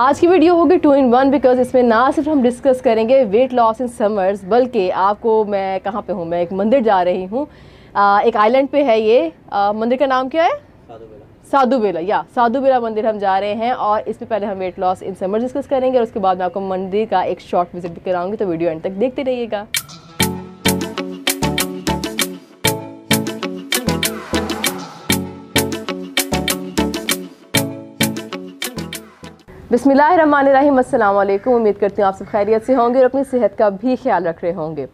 आज की वीडियो होगी 2 in 1 बिकॉज इसमें ना सिर्फ हम डिस्कस करेंगे वेट लॉस इन समर्स, बल्कि आपको मैं कहाँ पे हूँ, मैं एक मंदिर जा रही हूँ, एक आइलैंड पे है ये मंदिर का नाम क्या है? साधुबेला। या साधुबेला मंदिर हम जा रहे हैं और इसमें पहले हम weight loss in summers discuss करेंगे और उसके बाद मैं आपको मंदिर का एक शॉर्ट विजिट भी कराऊँगी, तो वीडियो एंड तक देखते रहिएगा। बिस्मिल्लाहिर्रहमानिर्रहीम, अस्सलाम वालेकुम। उम्मीद करती हूँ आप सब खैरियत से होंगे और अपनी सेहत का भी ख्याल रख रहे होंगे।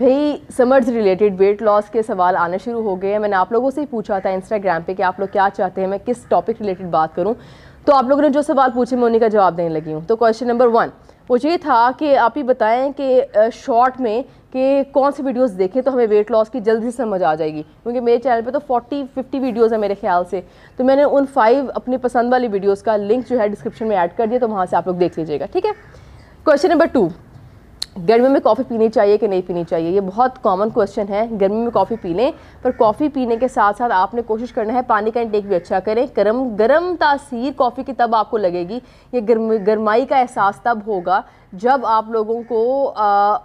भाई समर्स रिलेटेड वेट लॉस के सवाल आने शुरू हो गए हैं। मैंने आप लोगों से ही पूछा था इंस्टाग्राम पे कि आप लोग क्या चाहते हैं, मैं किस टॉपिक रिलेटेड बात करूँ, तो आप लोगों ने जो सवाल पूछे मैं उन्हीं का जवाब देने लगी हूँ। तो क्वेश्चन नंबर 1 वो ये था कि आप ही बताएं कि शॉर्ट में कि कौन सी वीडियोस देखें तो हमें वेट लॉस की जल्दी समझ आ जाएगी, क्योंकि मेरे चैनल पे तो 40-50 वीडियोस है मेरे ख्याल से। तो मैंने उन 5 अपनी पसंद वाली वीडियोस का लिंक जो है डिस्क्रिप्शन में ऐड कर दिया, तो वहाँ से आप लोग देख लीजिएगा, ठीक है। क्वेश्चन नंबर 2, गर्मी में कॉफ़ी पीनी चाहिए कि नहीं पीनी चाहिए? ये बहुत कॉमन क्वेश्चन है। गर्मी में कॉफ़ी पी लें, पर कॉफ़ी पीने के साथ साथ आपने कोशिश करना है पानी का इंटेक भी अच्छा करें। गरम तासीर कॉफ़ी की तब आपको लगेगी, ये गर्माई का एहसास तब होगा जब आप लोगों को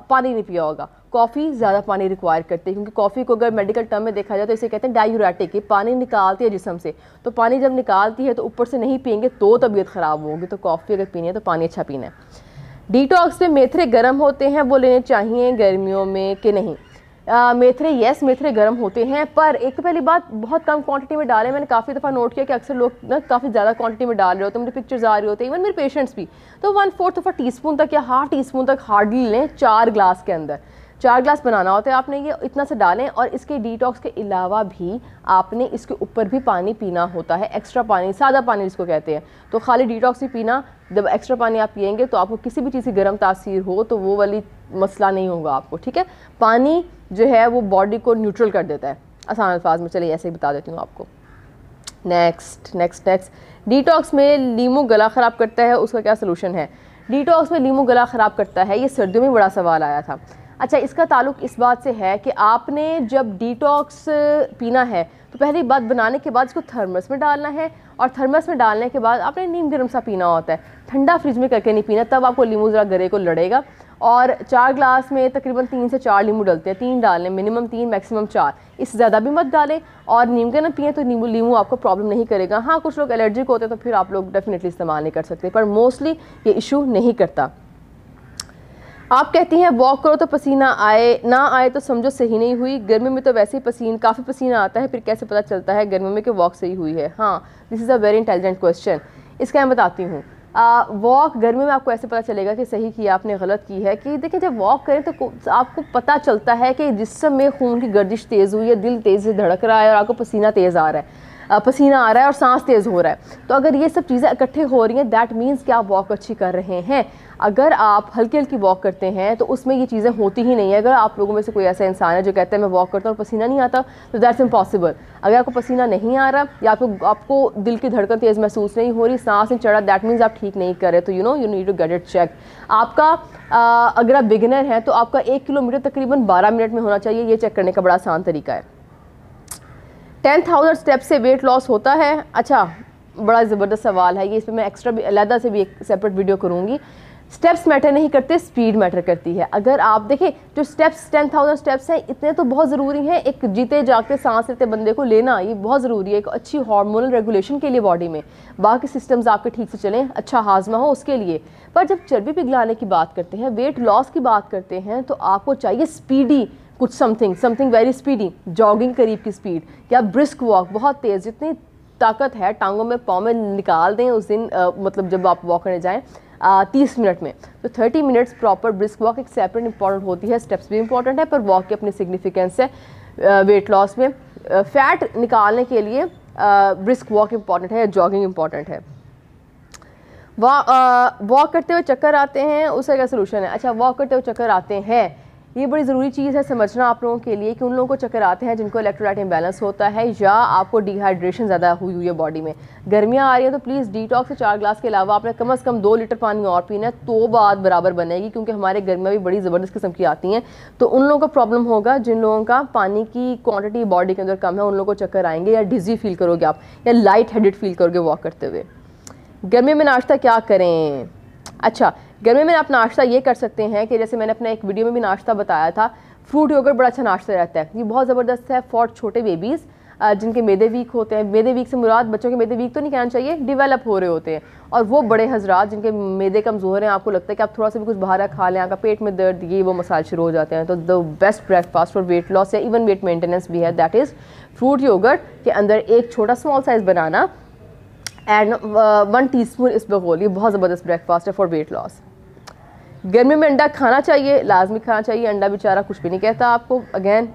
पानी नहीं पिया होगा। कॉफ़ी ज़्यादा पानी रिक्वायर करती है, क्योंकि कॉफ़ी को अगर मेडिकल टर्म में देखा जाए तो इसे कहते हैं डायूराटिक, पानी निकालती है जिस्म से। तो पानी जब निकालती है तो ऊपर से नहीं पियेंगे तो तबीयत ख़राब होगी। तो कॉफ़ी अगर पीनी है तो पानी अच्छा पीना है। डिटॉक्स में मेथरे गर्म होते हैं, वो लेने चाहिए गर्मियों में कि नहीं? मेथरे यस, मेथरे गर्म होते हैं, पर एक तो पहली बात बहुत कम क्वांटिटी में डालें। मैंने काफ़ी दफ़ा नोट किया कि अक्सर लोग ना काफ़ी ज़्यादा क्वांटिटी में डाल रहे होते हैं, मेरे पिक्चर्स आ रहे होते हैं, इवन मेरे पेशेंट्स भी। तो 1/4 टीस्पून तक या 1/2 टीस्पून तक हार्डली लें 4 ग्लास के अंदर। 4 ग्लास बनाना होता है आपने, ये इतना से डालें। और इसके डिटॉक्स के अलावा भी आपने इसके ऊपर भी पानी पीना होता है, एक्स्ट्रा पानी, सादा पानी जिसको कहते हैं। तो खाली डिटॉक्स ही पीना, जब एक्स्ट्रा पानी आप पियेंगे तो आपको किसी भी चीज़ की गर्म तासीर हो तो वो वाली मसला नहीं होगा आपको, ठीक है। पानी जो है वो बॉडी को न्यूट्रल कर देता है, आसान अल्फाज में चलिए ऐसे ही बता देती हूँ आपको। नेक्स्ट, डिटॉक्स में नींबू गला ख़राब करता है, उसका क्या सोलूशन है? डिटॉक्स में नींबू गला ख़राब करता है, ये सर्दियों में बड़ा सवाल आया था। अच्छा, इसका ताल्लुक इस बात से है कि आपने जब डिटॉक्स पीना है तो पहली बात बनाने के बाद इसको थर्मस में डालना है, और थर्मस में डालने के बाद आपने नीम गर्म सा पीना होता है, ठंडा फ्रिज में करके नहीं पीना, तब आपको नींबू ज़रा गले को लड़ेगा। और 4 ग्लास में तकरीबन 3 से 4 नींबू डलते हैं, 3 डालें, मिनिमम 3 मैक्सिमम 4, इससे ज़्यादा भी मत डालें। और नीम का ना पिए तो नींबू आपको प्रॉब्लम नहीं करेगा। हाँ, कुछ लोग एलर्जिक होते हैं तो फिर आप लोग डेफिनेटली इस्तेमाल नहीं कर सकते, पर मोस्टली ये इशू नहीं करता। आप कहती हैं वॉक करो तो पसीना आए ना आए तो समझो सही नहीं हुई। गर्मी में तो वैसे ही काफ़ी पसीना आता है, फिर कैसे पता चलता है गर्मी में कि वॉक सही हुई है? हाँ, this is a very intelligent question. इसका मैं बताती हूँ। वॉक गर्मी में आपको ऐसे पता चलेगा कि सही किया आपने, गलत की है कि देखिए, जब वॉक करें तो आपको पता चलता है कि जिस्म में खून की गर्दिश तेज़ हुई है, दिल तेज़ से धड़क रहा है और आपको पसीना तेज़ आ रहा है, और सांस तेज़ हो रहा है। तो अगर ये सब चीज़ें इकट्ठे हो रही हैं दैट मीन्स कि आप वॉक अच्छी कर रहे हैं। अगर आप हल्की वॉक करते हैं तो उसमें ये चीज़ें होती ही नहीं है। अगर आप लोगों में से कोई ऐसा इंसान है जो कहता है मैं वॉक करता हूँ और पसीना नहीं आता, तो दैट्स इम्पॉसिबल। अगर आपको पसीना नहीं आ रहा या आपको दिल की धड़कन तेज़ महसूस नहीं हो रही, सांस नहीं चढ़ा, दैट मीन्स आप ठीक नहीं कर रहे। तो you need to get it check. आपका अगर आप बिगिनर हैं तो आपका 1 किलोमीटर तकरीबन 12 मिनट में होना चाहिए, ये चेक करने का बड़ा आसान तरीका है। 10,000 स्टेप से वेट लॉस होता है? अच्छा, बड़ा ज़बरदस्त सवाल है ये, इस पर मैं एक्स्ट्रा भी अलहदा से भी एक सेपरेट वीडियो करूँगी। स्टेप्स मैटर नहीं करते, स्पीड मैटर करती है। अगर आप देखें जो स्टेप्स 10,000 स्टेप्स हैं, इतने तो बहुत ज़रूरी हैं, एक जीते जागते सांस लेते बंदे को लेना, ये बहुत ज़रूरी है एक अच्छी हार्मोनल रेगुलेशन के लिए बॉडी में, बाकी सिस्टम्स आपके ठीक से चलें, अच्छा हाजमा हो उसके लिए। पर जब चर्बी पिघलाने की बात करते हैं, वेट लॉस की बात करते हैं, तो आपको चाहिए स्पीडी कुछ, समथिंग वेरी स्पीडी, जॉगिंग करीब की स्पीड या ब्रिस्क वॉक, बहुत तेज़, जितनी ताकत है टांगों में पाँव में निकाल दें उस दिन, मतलब जब आप वॉक करने जाएँ 30 मिनट में, तो 30 मिनट्स प्रॉपर ब्रिस्क वॉक एक सेपरेट इंपॉर्टेंट होती है। स्टेप्स भी इंपॉर्टेंट है, पर वॉक की अपनी सिग्निफिकेंस है वेट लॉस में। फैट निकालने के लिए ब्रिस्क वॉक इंपॉर्टेंट है, जॉगिंग इंपॉर्टेंट है। वॉक करते हुए चक्कर आते हैं, उसका क्या सोल्यूशन है? अच्छा, वॉक करते हुए चक्कर आते हैं, ये बड़ी ज़रूरी चीज़ है समझना आप लोगों के लिए, कि उन लोगों को चक्कर आते हैं जिनको इलेक्ट्रोलाइट इंबैलेंस होता है या आपको डिहाइड्रेशन ज़्यादा हुई हुई है बॉडी में, गर्मियाँ आ रही हैं। तो प्लीज़ डिटॉक्स से 4 ग्लास के अलावा आपने कम से कम 2 लीटर पानी और पीना है, तो बात बराबर बनेगी, क्योंकि हमारे गर्मियाँ भी बड़ी ज़बरदस्त किस्म की आती हैं। तो उन लोगों को प्रॉब्लम होगा जिन लोगों का पानी की क्वान्टिटी बॉडी के अंदर कम है, उन लोगों को चक्कर आएंगे या डिजी फील करोगे आप, या लाइट हेडेड फील करोगे वॉक करते हुए। गर्मी में नाश्ता क्या करें? अच्छा, गर्मी में आप नाश्ता ये कर सकते हैं कि जैसे मैंने अपने एक वीडियो में भी नाश्ता बताया था, फ्रूट योगर्ट बड़ा अच्छा नाश्ता रहता है। ये बहुत ज़बरदस्त है फॉर छोटे बेबीज़ जिनके मेदे वीक होते हैं। मेदे वीक से मुराद बच्चों के मेदे वीक तो नहीं कहना चाहिए, डेवलप हो रहे होते हैं। और वो बड़े हजरात जिनके मेदे कमज़ोर हैं, आपको लगता है कि आप थोड़ा सा भी कुछ बाहर खा लें, आपका पेट में दर्द ये वो मसाइल शुरू हो जाते हैं। तो the best breakfast for weight loss या इवन वेट मेंटेनेंस भी है, दैट इज़ फ्रूट योगर्ट के अंदर एक छोटा small size banana and 1 teaspoon इसबगोल। ये बहुत ज़बरदस्त ब्रेकफास्ट है फॉर वेट लॉस। गर्मी में अंडा खाना चाहिए, लाजमी खाना चाहिए। अंडा बेचारा कुछ भी नहीं कहता आपको। अगेन,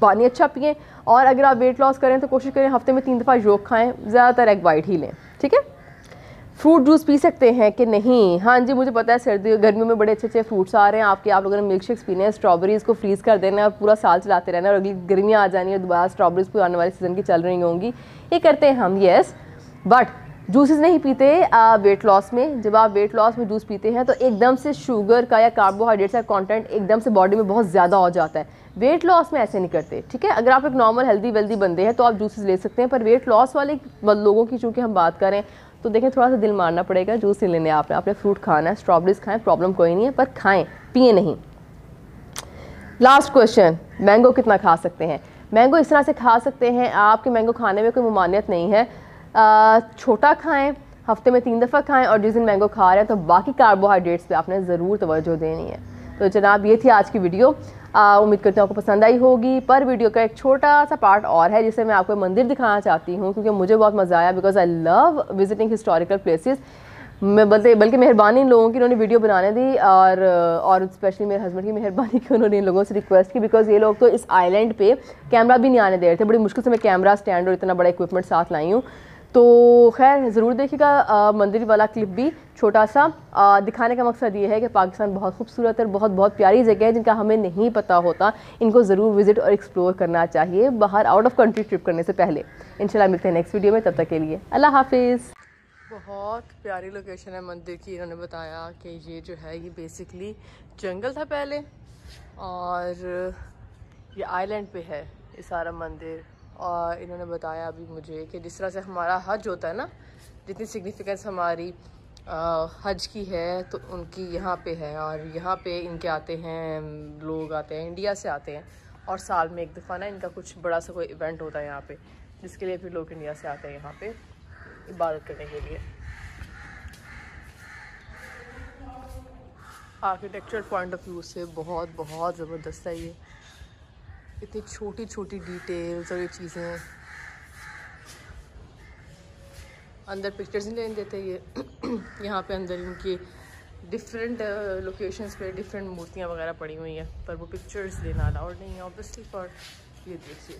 पानी अच्छा पिएँ, और अगर आप वेट लॉस करें तो कोशिश करें हफ्ते में 3 दफ़ा योग खाएं, ज़्यादातर एग वाइट ही लें, ठीक है। फ्रूट जूस पी सकते हैं कि नहीं? हाँ जी, मुझे पता है सर्दी गर्मियों में बड़े अच्छे अच्छे फ्रूट्स आ रहे हैं आपके। आप लोगों ने मिल्क शेक्स पीने हैं, स्ट्रॉबेरीज़ को फ्रीज़ कर देना है और पूरा साल चलाते रहना, और अगली गर्मियाँ आ जानी है दोबारा स्ट्रॉबेरीज़ को आने वाले सीज़न की चल रही होंगी। ये करते हैं हम, येस, बट जूसेस नहीं पीते वेट लॉस में। जब आप वेट लॉस में जूस पीते हैं तो एकदम से शुगर का या कार्बोहाइड्रेट्स का कंटेंट एकदम से बॉडी में बहुत ज़्यादा हो जाता है। वेट लॉस में ऐसे नहीं करते, ठीक है। अगर आप एक नॉर्मल हेल्दी वेल्दी बंदे हैं तो आप जूसेस ले सकते हैं, पर वेट लॉस वाले लोगों की चूँकि हम बात करें तो देखें थोड़ा सा दिल मारना पड़ेगा। जूस ही लेने आपने फ्रूट खाना है, स्ट्रॉबेरीज खाएँ, प्रॉब्लम कोई नहीं है, पर खाएँ पिए नहीं। लास्ट क्वेश्चन, मैंगो कितना खा सकते हैं? मैंगो इस तरह से खा सकते हैं, आपके मैंगो खाने में कोई ममानियत नहीं है। छोटा खाएं, हफ्ते में 3 दफ़ा खाएं, और जिस दिन मैंगो खा रहे हैं तो बाकी कार्बोहाइड्रेट्स पे आपने ज़रूर तवज्जो देनी है। तो जनाब, ये थी आज की वीडियो, उम्मीद करती हूँ आपको पसंद आई होगी। पर वीडियो का एक छोटा सा पार्ट और है जिससे मैं आपको मंदिर दिखाना चाहती हूँ, क्योंकि मुझे बहुत मज़ा आया, because I love visiting historical places. मैं बल्कि मेहरबानी इन लोगों की, उन्होंने वीडियो बनाने दी, और स्पेशली मेरे हस्बैंड की मेहरबानी की, उन्होंने इन लोगों से रिक्वेस्ट की, बिकॉज ये लोग तो इस आइलैंड पे कैमरा भी नहीं आने दे रहे थे। बड़ी मुश्किल से मैं कैमरा स्टैंड और इतना बड़ा इक्विपमेंट साथ लाई हूँ। तो खैर ज़रूर देखिएगा मंदिर वाला क्लिप भी छोटा सा। दिखाने का मकसद ये है कि पाकिस्तान बहुत खूबसूरत और बहुत बहुत प्यारी जगह है, जिनका हमें नहीं पता होता। इनको ज़रूर विज़िट और एक्सप्लोर करना चाहिए बाहर, आउट ऑफ कंट्री ट्रिप करने से पहले। इंशाल्लाह मिलते हैं नेक्स्ट वीडियो में, तब तक के लिए अल्लाह हाफिज़। बहुत प्यारी लोकेशन है मंदिर की। इन्होंने बताया कि ये जो है ये बेसिकली जंगल था पहले, और ये आइलैंड पे है ये सारा मंदिर। और इन्होंने बताया अभी मुझे कि जिस तरह से हमारा हज होता है ना, जितनी सिग्निफिकेंस हमारी हज की है तो उनकी यहाँ पे है। और यहाँ पे इनके आते हैं लोग, आते हैं इंडिया से आते हैं, और साल में 1 दफ़ा ना इनका कुछ बड़ा सा कोई इवेंट होता है यहाँ पे, जिसके लिए फिर लोग इंडिया से आते हैं यहाँ पे इबादत करने के लिए। आर्किटेक्चर पॉइंट ऑफ व्यू से बहुत बहुत ज़बरदस्त है ये, इतनी छोटी छोटी डिटेल्स और ये चीज़ें। अंदर पिक्चर्स नहीं लेने देते ये, यहाँ पे अंदर इनकी डिफरेंट लोकेशंस पे डिफरेंट मूर्तियाँ वगैरह पड़ी हुई हैं, पर वो पिक्चर्स लेना अलाउड नहीं है ऑब्वियसली। और ये देखिए,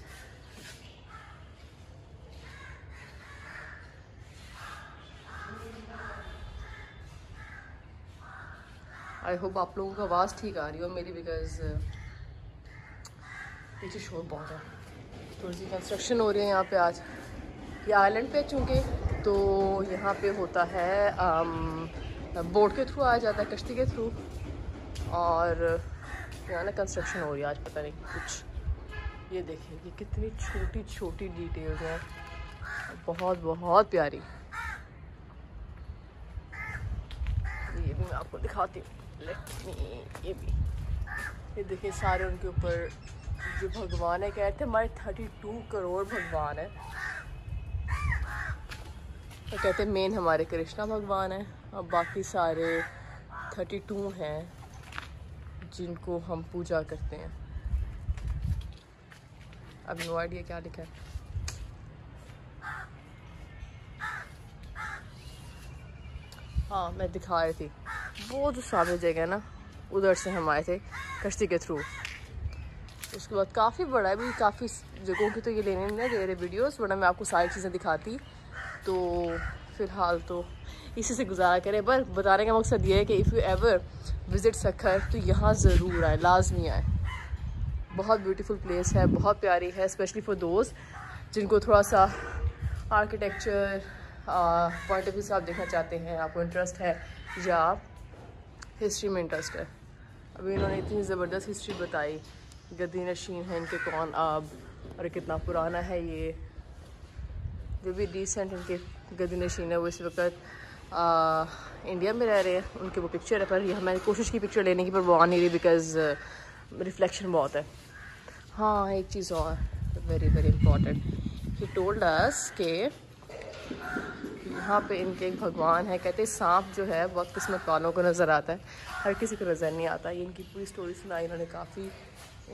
आई होप आप लोगों को आवाज़ ठीक आ रही हो मेरी, बिकॉज पीछे शोर बहुत है। थोड़ी सी कंस्ट्रक्शन हो रही है यहाँ पे आज। ये आइलैंड पे चूँकि तो यहाँ पे होता है बोट के थ्रू आया जाता है, कश्ती के थ्रू, और यहाँ ना कंस्ट्रक्शन हो रही है आज, पता नहीं कुछ। ये देखिए ये कितनी छोटी छोटी डिटेल्स हैं, बहुत बहुत प्यारी। ये भी मैं आपको दिखाती हूँ, लेट मी, ये भी, ये देखिए सारे उनके ऊपर जो भगवान है, कहते हैं हमारे 32 करोड़ भगवान है, और कहते हैं मेन हमारे कृष्णा भगवान है, और बाकी सारे 32 हैं जिनको हम पूजा करते हैं। अब नो आइडिया क्या लिखा है। हाँ, मैं दिखा रही थी वो जो सामने जगह ना, उधर से हम आए थे कश्ती के थ्रू। उसके बाद काफ़ी बड़ा है भी, काफ़ी जगहों की तो ये लेने नहीं दे रहे वीडियोस, वरना मैं आपको सारी चीज़ें दिखाती। तो फ़िलहाल तो इसी से गुजारा करें, पर बताने का मकसद ये है कि if you ever visit Sukkur तो यहाँ ज़रूर आए, लाजमी आए। बहुत ब्यूटीफुल प्लेस है, बहुत प्यारी है, स्पेशली फॉर दोज जिनको थोड़ा सा आर्किटेक्चर पॉइंट ऑफ व्यू से आप देखना चाहते हैं, आपको इंटरेस्ट है, या आप हिस्ट्री में इंटरेस्ट है। अभी इन्होंने इतनी ज़बरदस्त हिस्ट्री बताई, गद्दी नशीन है इनके कौन आब, और कितना पुराना है ये। जो भी डिसेंट इनके गद्दी नशीन है वो इस वक्त इंडिया में रह रहे हैं उनकी वो पिक्चर है, पर यह मैंने कोशिश की पिक्चर लेने की पर वो आ नहीं रही बिकॉज रिफ्लेक्शन बहुत है। हाँ एक चीज़ और very very important, he told us के यहाँ पे इनके एक भगवान है, कहते हैं सांप जो है बहुत किस्मत वालों को नज़र आता है, हर किसी को नज़र नहीं आता। ये इनकी पूरी स्टोरी सुनाई इन्होंने, काफ़ी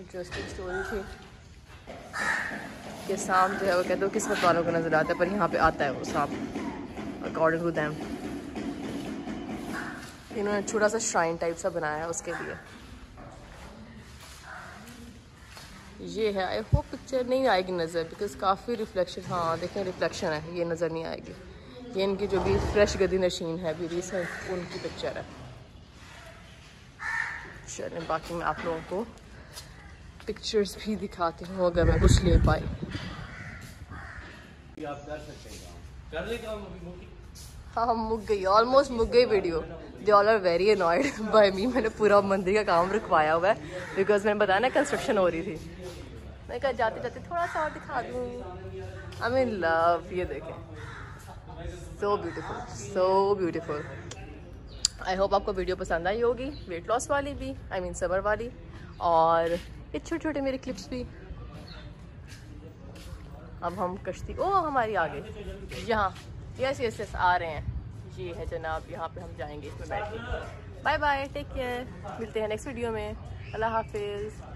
इंटरेस्टिंग स्टोरी थी कि सांप जो है वो कहते हैं किस्मत वालों को नज़र आता है, पर यहाँ पे आता है वो सांप अकॉर्डिंग टू दैम। इन्होंने छोटा सा श्राइन टाइप सा बनाया है उसके लिए। ये है, आई होप पिक्चर नहीं आएगी नज़र बिकॉज काफ़ी रिफ्लेक्शन। हाँ देखें रिफ्लेक्शन है, ये नज़र नहीं आएगी। ये इनकी जो भी फ्रेश गदी नशीन है अभी रिसेंट उनकी पिक्चर है। चलें बाकी मैं आप लोगों को पिक्चर्स भी दिखाती हूँ अगर मैं कुछ ले पाई। आप कर सकते हैं कर ले काम अभी। हाँ मुक गई, ऑलमोस्ट मुक गई video. They all are very annoyed by me. मैंने पूरा मंदिर का काम रुकवाया हुआ है बिकॉज मैंने बताया ना कंस्ट्रक्शन हो रही थी। मैं कहा जाते जाते थोड़ा सा और दिखा दूँ। आई मीन लव, ये देखें, so beautiful so beautiful. I hope आपको वीडियो पसंद आई होगी, वेट लॉस वाली भी, आई मीन समर वाली, और ये छोटे छोटे मेरे क्लिप्स भी। अब हम कश्ती, ओ हमारी आ गई यहाँ, यस यस यस आ रहे हैं। ये है जनाब, यहाँ पे हम जाएंगे इसमें बैठ के। बाय बाय, टेक केयर, मिलते हैं नेक्स्ट वीडियो में। अल्लाह हाफिज़।